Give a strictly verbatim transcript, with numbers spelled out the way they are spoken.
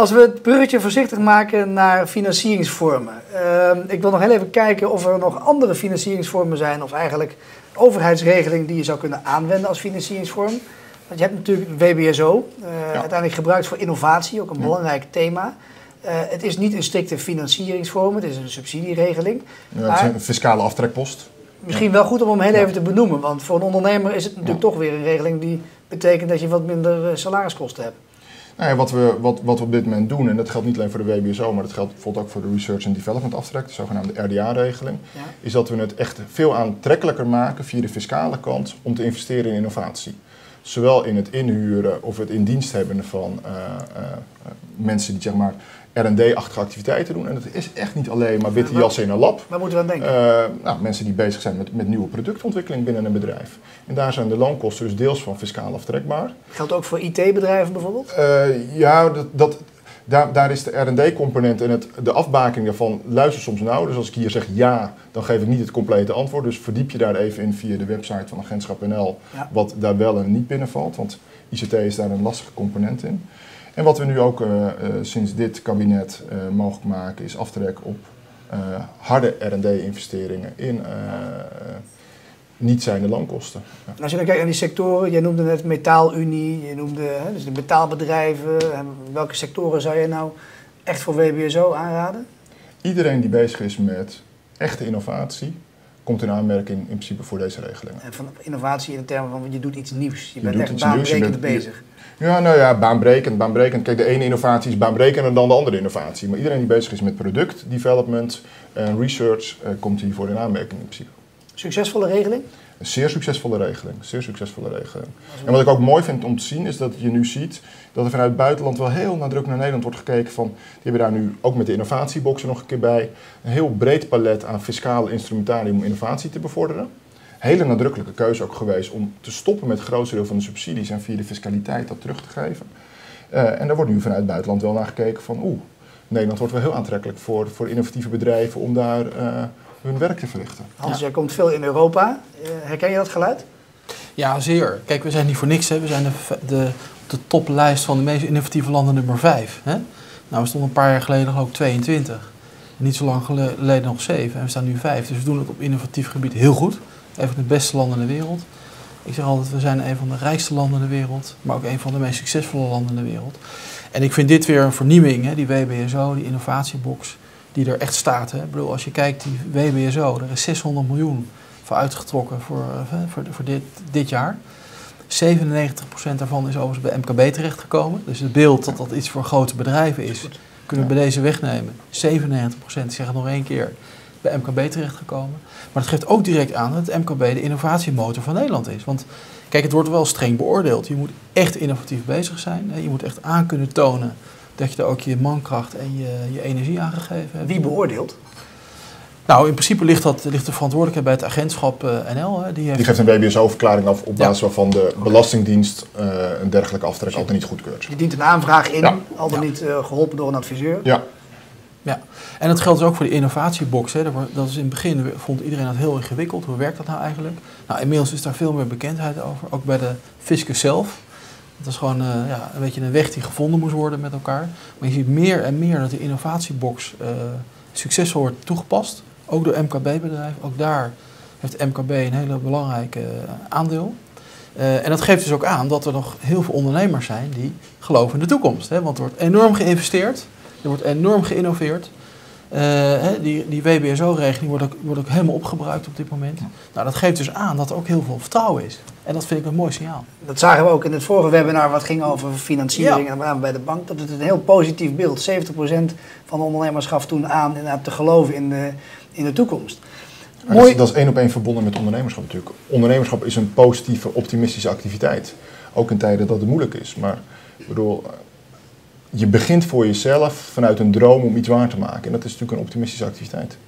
Als we het bruggetje voorzichtig maken naar financieringsvormen. Uh, ik wil nog heel even kijken of er nog andere financieringsvormen zijn, of eigenlijk overheidsregeling die je zou kunnen aanwenden als financieringsvorm. Want je hebt natuurlijk W B S O, uh, ja. uiteindelijk gebruikt voor innovatie, ook een ja. belangrijk thema. Uh, het is niet een strikte financieringsvorm, het is een subsidieregeling. Ja, maar het is een fiscale aftrekpost. Misschien ja. wel goed om hem heel ja. even te benoemen, want voor een ondernemer is het natuurlijk ja. toch weer een regeling die betekent dat je wat minder uh, salariskosten hebt. Nou ja, wat, we, wat, wat we op dit moment doen, en dat geldt niet alleen voor de W B S O, maar dat geldt bijvoorbeeld ook voor de Research and Development aftrek, de zogenaamde R D A-regeling, ja. is dat we het echt veel aantrekkelijker maken via de fiscale kant om te investeren in innovatie. Zowel in het inhuren of het in dienst hebben van uh, uh, mensen die zeg maar R en D-achtige activiteiten doen. En dat is echt niet alleen maar witte jassen in een lab. Waar moeten we aan denken? Uh, nou, mensen die bezig zijn met, met nieuwe productontwikkeling binnen een bedrijf. En daar zijn de loonkosten dus deels van fiscaal aftrekbaar. Geldt ook voor I T-bedrijven bijvoorbeeld? Uh, ja, dat... dat Daar, daar is de R en D-component en het, de afbaking daarvan luister soms nauw. Dus als ik hier zeg ja, dan geef ik niet het complete antwoord. Dus verdiep je daar even in via de website van Agentschap punt N L ja. wat daar wel en niet binnen valt. Want I C T is daar een lastige component in. En wat we nu ook uh, uh, sinds dit kabinet uh, mogelijk maken is aftrek op uh, harde R en D-investeringen in uh, niet zijnde loonkosten. Ja. Als je dan kijkt naar die sectoren, jij noemde net metaalunie, je noemde hè, dus de metaalbedrijven. Welke sectoren zou jij nou echt voor W B S O aanraden? Iedereen die bezig is met echte innovatie, komt in aanmerking in principe voor deze regelingen. En van innovatie in de termen van je doet iets nieuws, je, je bent echt baanbrekend nieuws, bent, bezig. Je, ja, nou ja, baanbrekend, baanbrekend. Kijk, de ene innovatie is baanbrekender dan de andere innovatie. Maar iedereen die bezig is met product, development en research, eh, komt hiervoor in aanmerking in principe. Succesvolle regeling? Een zeer succesvolle regeling, zeer succesvolle regeling. En wat ik ook mooi vind om te zien is dat je nu ziet dat er vanuit het buitenland wel heel nadrukkelijk naar Nederland wordt gekeken van, die hebben daar nu ook met de innovatiebox er nog een keer bij, een heel breed palet aan fiscale instrumentarium om innovatie te bevorderen. Hele nadrukkelijke keuze ook geweest om te stoppen met het grootste deel van de subsidies en via de fiscaliteit dat terug te geven. Uh, en daar wordt nu vanuit het buitenland wel naar gekeken van, oeh, Nederland wordt wel heel aantrekkelijk voor, voor innovatieve bedrijven om daar uh, hun werk te verrichten. Hans, ja. jij komt veel in Europa. Herken je dat geluid? Ja, zeer. Kijk, we zijn niet voor niks. Hè. We zijn de, de, de toplijst van de meest innovatieve landen nummer vijf. Hè. Nou, we stonden een paar jaar geleden nog ook tweeëntwintig. En niet zo lang geleden nog zeven. En we staan nu vijf. Dus we doen het op innovatief gebied heel goed. Een van de beste landen in de wereld. Ik zeg altijd, we zijn een van de rijkste landen in de wereld. Maar ook een van de meest succesvolle landen in de wereld. En ik vind dit weer een vernieuwing. Hè. Die W B S O, die innovatiebox, die er echt staat. Hè. Ik bedoel, als je kijkt, die W B S O, er is zeshonderd miljoen voor uitgetrokken voor, voor, voor dit, dit jaar. zevenennegentig procent daarvan is overigens bij M K B terechtgekomen. Dus het beeld dat dat iets voor grote bedrijven is, kunnen we bij deze wegnemen. zevenennegentig procent, ik zeg het nog één keer, bij M K B terechtgekomen. Maar dat geeft ook direct aan dat het M K B de innovatiemotor van Nederland is. Want kijk, het wordt wel streng beoordeeld. Je moet echt innovatief bezig zijn. Je moet echt aan kunnen tonen dat je daar ook je mankracht en je, je energie aan gegeven hebt. Wie beoordeelt? Nou, in principe ligt, dat, ligt de verantwoordelijkheid bij het Agentschap punt N L. Hè, die, heeft... die geeft een W B S O-verklaring af op basis ja. waarvan de Belastingdienst uh, een dergelijke aftrek altijd niet goedkeurt. Die dient een aanvraag in, ja. al dan ja. niet uh, geholpen door een adviseur. Ja. ja. En dat geldt dus ook voor de innovatiebox. Hè. Dat is in het begin, vond iedereen dat heel ingewikkeld. Hoe werkt dat nou eigenlijk? Nou, inmiddels is daar veel meer bekendheid over, ook bij de fiscus zelf. Dat is gewoon uh, ja, een beetje een weg die gevonden moest worden met elkaar. Maar je ziet meer en meer dat de innovatiebox uh, succesvol wordt toegepast. Ook door M K B-bedrijven. Ook daar heeft M K B een hele belangrijke uh, aandeel. Uh, en dat geeft dus ook aan dat er nog heel veel ondernemers zijn die geloven in de toekomst. Hè? Want er wordt enorm geïnvesteerd. Er wordt enorm geïnnoveerd. Uh, hè? Die, die W B S O-regeling wordt ook, wordt ook helemaal opgebruikt op dit moment. Ja. Nou, dat geeft dus aan dat er ook heel veel vertrouwen is. En dat vind ik een mooi signaal. Dat zagen we ook in het vorige webinar wat ging over financiering ja. en aan bij de bank. Dat het een heel positief beeld. zeventig procent van de ondernemers gaf toen aan inderdaad te geloven in de, in de toekomst. Mooi. Dat is, dat is één op één verbonden met ondernemerschap natuurlijk. Ondernemerschap is een positieve, optimistische activiteit. Ook in tijden dat het moeilijk is. Maar ik bedoel, je begint voor jezelf vanuit een droom om iets waar te maken. En dat is natuurlijk een optimistische activiteit.